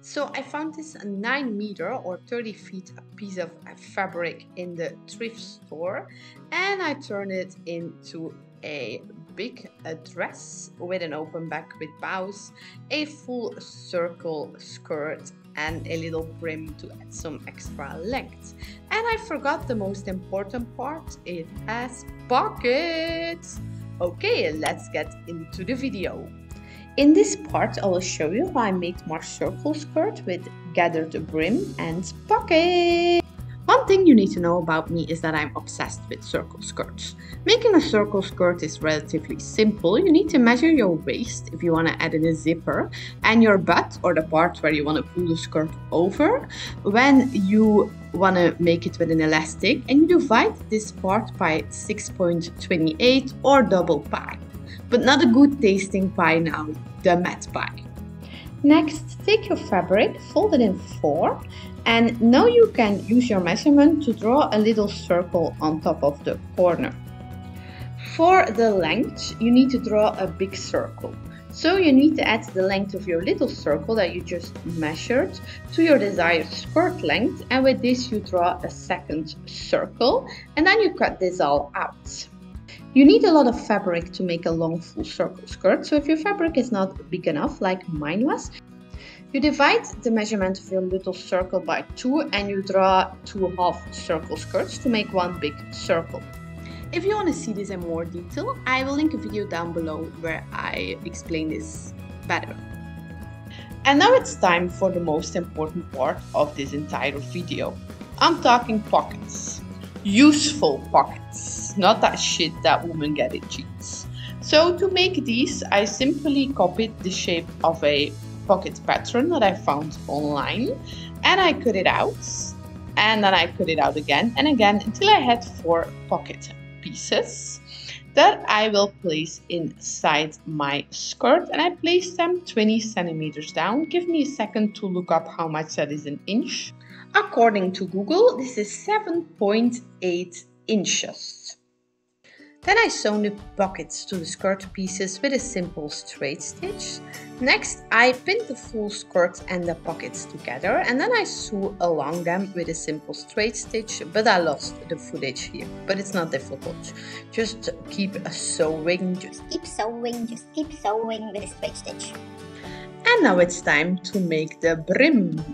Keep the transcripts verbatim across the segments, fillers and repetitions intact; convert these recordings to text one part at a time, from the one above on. So I found this nine meter or thirty feet piece of fabric in the thrift store, and I turned it into a big a dress with an open back with bows, a full circle skirt, and a little brim to add some extra length. And I forgot the most important part, it has pockets! Okay, let's get into the video. In this part I will show you how I made my circle skirt with gathered brim and pockets. One thing you need to know about me is that I'm obsessed with circle skirts. Making a circle skirt is relatively simple. You need to measure your waist if you want to add in a zipper, and your butt, or the part where you want to pull the skirt over, when you want to make it with an elastic, and you divide this part by six point two eight or double pie. But not a good tasting pie now, the matte pie. Next, take your fabric, fold it in four, and now you can use your measurement to draw a little circle on top of the corner. For the length, you need to draw a big circle. So you need to add the length of your little circle that you just measured to your desired skirt length, and with this you draw a second circle, and then you cut this all out. You need a lot of fabric to make a long full circle skirt, so if your fabric is not big enough, like mine was, you divide the measurement of your little circle by two and you draw two half circle skirts to make one big circle. If you want to see this in more detail, I will link a video down below where I explain this better. And now it's time for the most important part of this entire video. I'm talking pockets. Useful pockets, not that shit that women get in jeans. So to make these, I simply copied the shape of a pocket pattern that I found online, and I cut it out, and then I cut it out again and again until I had four pocket pieces that I will place inside my skirt, and I placed them twenty centimeters down. Give me a second to look up how much that is in inch. According to Google, this is seven point eight inches. Then I sewn the pockets to the skirt pieces with a simple straight stitch. Next, I pinned the full skirt and the pockets together, and then I sew along them with a simple straight stitch, but I lost the footage here. But it's not difficult. Just keep sewing, just keep sewing, just keep sewing with a straight stitch. And now it's time to make the brim.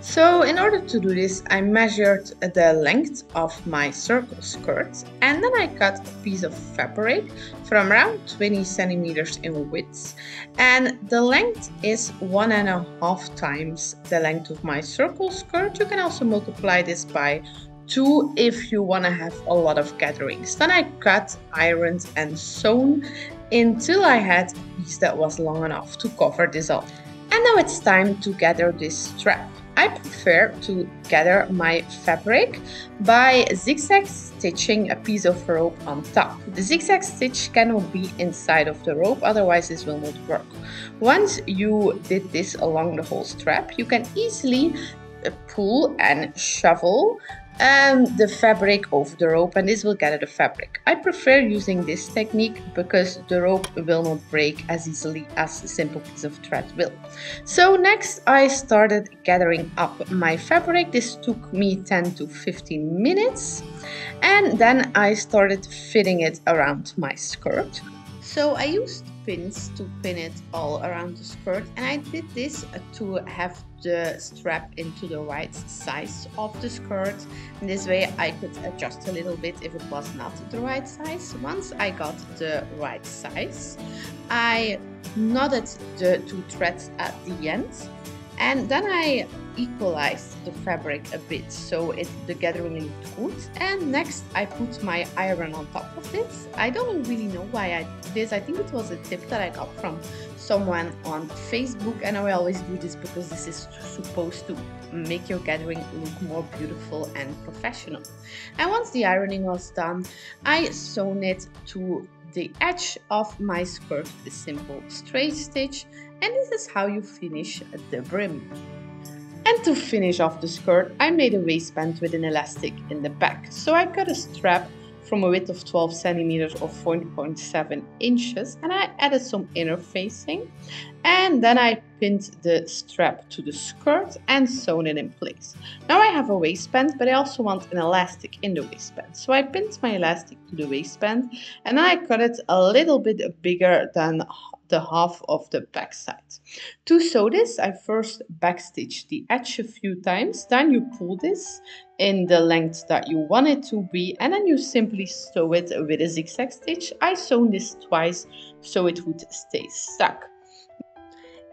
So in order to do this, I measured the length of my circle skirt, and then I cut a piece of fabric from around twenty centimeters in width, and the length is one and a half times the length of my circle skirt. You can also multiply this by two if you want to have a lot of gatherings. Then I cut, ironed and sewn until I had a piece that was long enough to cover this up. And now it's time to gather this strap. I prefer to gather my fabric by zigzag stitching a piece of rope on top. The zigzag stitch cannot be inside of the rope, otherwise this will not work. Once you did this along the whole strap, you can easily pull and shovel um, the fabric over the rope, and this will gather the fabric. I prefer using this technique because the rope will not break as easily as a simple piece of thread will. So next I started gathering up my fabric. This took me ten to fifteen minutes, and then I started fitting it around my skirt. So I used pins to pin it all around the skirt, and I did this to have the strap into the right size of the skirt. And this way I could adjust a little bit if it was not the right size. Once I got the right size, I knotted the two threads at the end, and then I equalized the fabric a bit so it the gathering looked good. And next I put my iron on top of this. I don't really know why I did this. I think it was a tip that I got from someone on Facebook, and I always do this because this is supposed to make your gathering look more beautiful and professional. And once the ironing was done, I sewn it to the edge of my skirt with a simple straight stitch, and this is how you finish the brim. And to finish off the skirt, I made a waistband with an elastic in the back. So I cut a strap from a width of twelve centimeters or four point seven inches, and I added some inner facing, and then I pinned the strap to the skirt and sewn it in place. Now I have a waistband, but I also want an elastic in the waistband, so I pinned my elastic to the waistband, and I cut it a little bit bigger than the half of the back side. To sew this, I first backstitch the edge a few times, then you pull this in the length that you want it to be, and then you simply sew it with a zigzag stitch. I sewn this twice so it would stay stuck.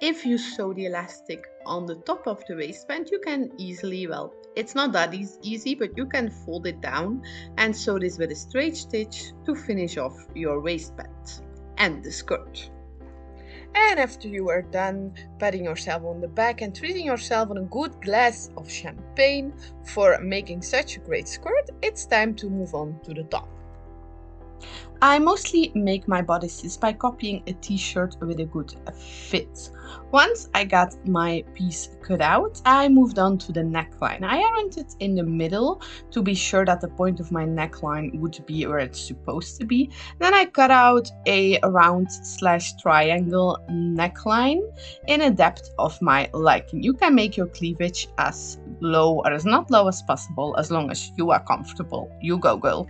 If you sew the elastic on the top of the waistband, you can easily, well, it's not that easy, but you can fold it down and sew this with a straight stitch to finish off your waistband and the skirt. And after you are done patting yourself on the back and treating yourself on a good glass of champagne for making such a great skirt, it's time to move on to the top. I mostly make my bodices by copying a t-shirt with a good fit. Once I got my piece cut out, I moved on to the neckline. I ironed it in the middle to be sure that the point of my neckline would be where it's supposed to be. Then I cut out a round slash triangle neckline in a depth of my liking. You can make your cleavage as low or as not low as possible, as long as you are comfortable. You go, girl.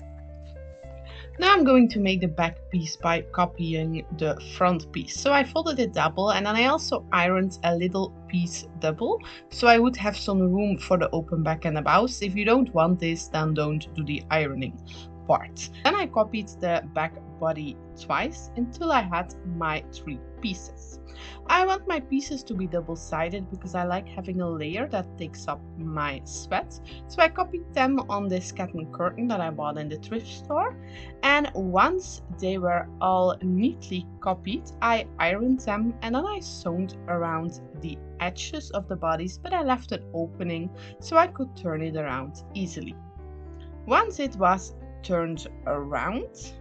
Now I'm going to make the back piece by copying the front piece. So I folded it double, and then I also ironed a little piece double, so I would have some room for the open back and the bows. If you don't want this, then don't do the ironing part. Then I copied the back body twice until I had my three pieces. I want my pieces to be double-sided because I like having a layer that takes up my sweat. So I copied them on this satin curtain that I bought in the thrift store. And once they were all neatly copied, I ironed them, and then I sewn around the edges of the bodies, but I left an opening so I could turn it around easily. Once it was turned around,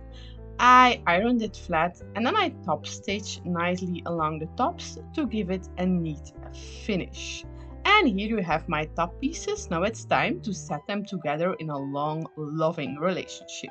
I ironed it flat, and then I top stitch nicely along the tops to give it a neat finish. And here you have my top pieces. Now it's time to set them together in a long, loving relationship.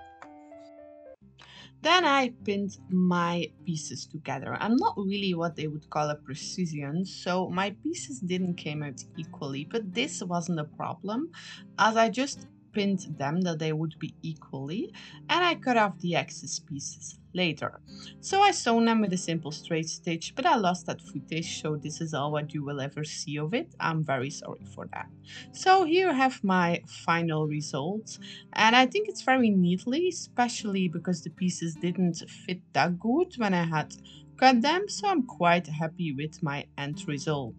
Then I pinned my pieces together. I'm not really what they would call a precision, so my pieces didn't came out equally, but this wasn't a problem, as I just pinned them that they would be equally, and I cut off the excess pieces later. So I sewn them with a simple straight stitch, but I lost that footage, so this is all what you will ever see of it. I'm very sorry for that. So here I have my final results, and I think it's very neatly, especially because the pieces didn't fit that good when I had cut them, so I'm quite happy with my end result.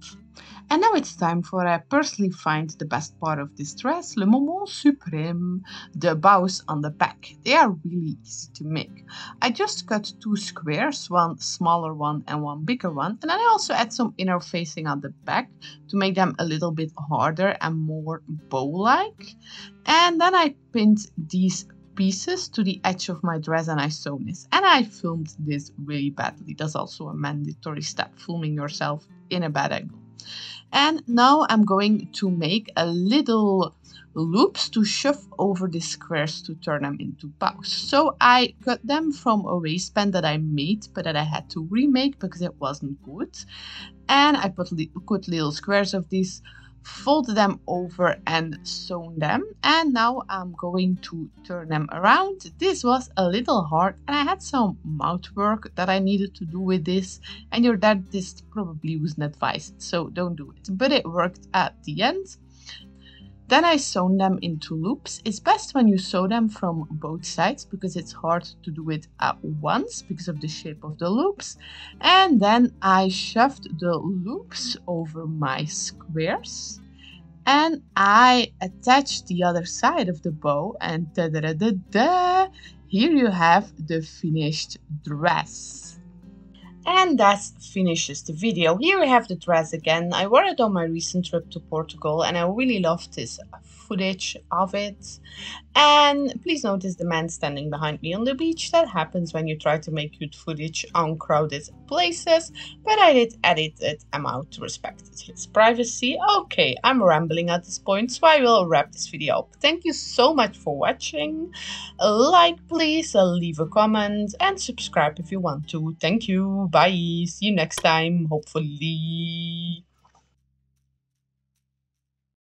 And now it's time for I personally find the best part of this dress, le moment suprême, the bows on the back. They are really easy to make. I just cut two squares, one smaller one and one bigger one, and then I also add some inner facing on the back to make them a little bit harder and more bow-like. And then I pinned these pieces to the edge of my dress, and I sewn this, and I filmed this really badly. That's also a mandatory step, filming yourself in a bad angle. And now I'm going to make a little loops to shove over the squares to turn them into bows. So I cut them from a waistband that I made but that I had to remake because it wasn't good, and I put li cut little squares of these, folded them over and sewn them, and now I'm going to turn them around. This was a little hard, and I had some mouth work that I needed to do with this, and your dentist probably wouldn't advise it, so don't do it, but it worked at the end. Then I sewn them into loops. It's best when you sew them from both sides because it's hard to do it at once because of the shape of the loops. And then I shoved the loops over my squares, and I attached the other side of the bow, and ta-da-da-da-da, here you have the finished dress. And that finishes the video. Here we have the dress again. I wore it on my recent trip to Portugal and I really loved this footage of it. And please notice the man standing behind me on the beach. That happens when you try to make good footage on crowded places, but I did edit it out to respect his privacy. Okay, I'm rambling at this point, so I will wrap this video up. Thank you so much for watching. Like, please, leave a comment and subscribe if you want to. Thank you. Bye. See you next time, hopefully.